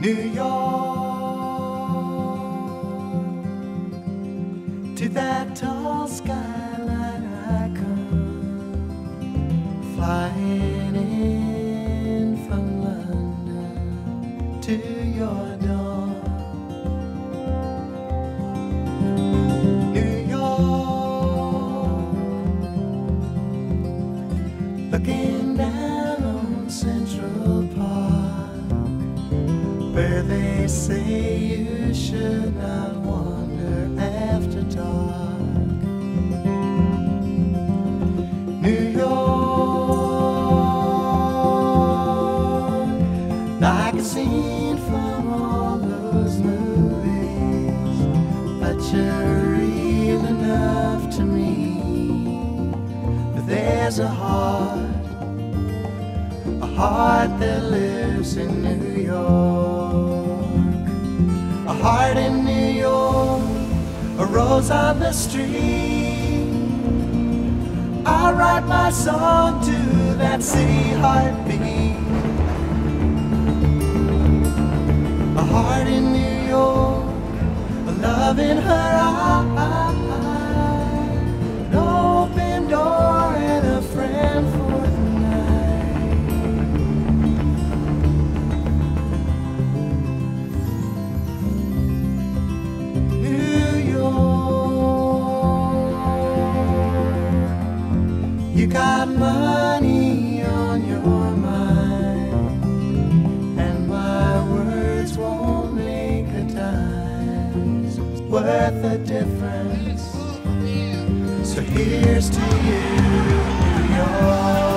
New York, to that tall skyline I come, flying in from London to your door. New York, looking down on Central Park, where they say you should not wander after dark. New York, like a scene from all those movies, but you're real enough to me. But there's a heart that lives in New York. A heart in New York, a rose on the street. I'll write my song to that city heartbeat. A heart in New York, a love in her eye, an open door and a friend for the you got money on your mind, and my words won't make a dime's worth a difference. So here's to you, New York.